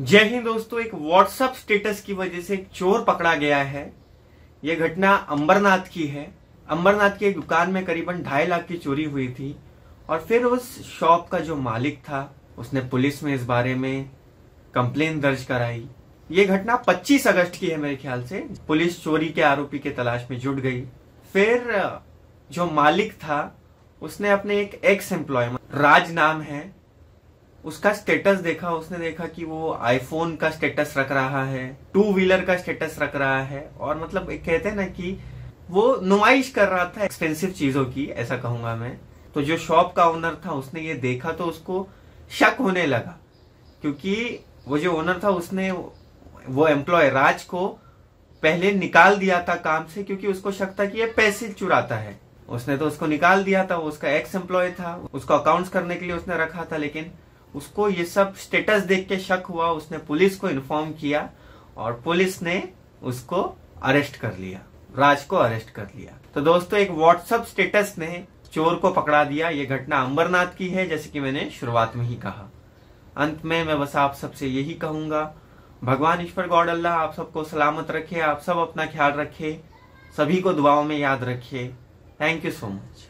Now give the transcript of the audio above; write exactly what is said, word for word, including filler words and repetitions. जय हिंद दोस्तों। एक व्हाट्सएप स्टेटस की वजह से एक चोर पकड़ा गया है। यह घटना अंबरनाथ की है। अंबरनाथ की एक दुकान में करीबन ढाई लाख की चोरी हुई थी और फिर उस शॉप का जो मालिक था उसने पुलिस में इस बारे में कंप्लेन दर्ज कराई। ये घटना पच्चीस अगस्त की है मेरे ख्याल से। पुलिस चोरी के आरोपी के तलाश में जुट गई। फिर जो मालिक था उसने अपने एक एक्स एम्प्लॉय, राज नाम है, उसका स्टेटस देखा। उसने देखा कि वो आईफोन का स्टेटस रख रहा है, टू व्हीलर का स्टेटस रख रहा है और मतलब कहते हैं ना कि वो नुमाइश कर रहा था एक्सपेंसिव चीजों की, ऐसा कहूंगा मैं। तो जो शॉप का ओनर था उसने ये देखा तो उसको शक होने लगा, क्योंकि वो जो ओनर था उसने वो एम्प्लॉय राज को पहले निकाल दिया था काम से, क्योंकि उसको शक था कि ये पैसे चुराता है। उसने तो उसको निकाल दिया था, वो उसका एक्स एम्प्लॉय था, उसको अकाउंट्स करने के लिए उसने रखा था। लेकिन उसको ये सब स्टेटस देख के शक हुआ, उसने पुलिस को इन्फॉर्म किया और पुलिस ने उसको अरेस्ट कर लिया, राज को अरेस्ट कर लिया। तो दोस्तों, एक व्हाट्सएप स्टेटस ने चोर को पकड़ा दिया। ये घटना अंबरनाथ की है, जैसे कि मैंने शुरुआत में ही कहा। अंत में मैं बस आप सबसे यही कहूंगा, भगवान ईश्वर गॉड अल्लाह आप सबको सलामत रखे, आप सब अपना ख्याल रखे, सभी को दुआओं में याद रखे। Thank you so much.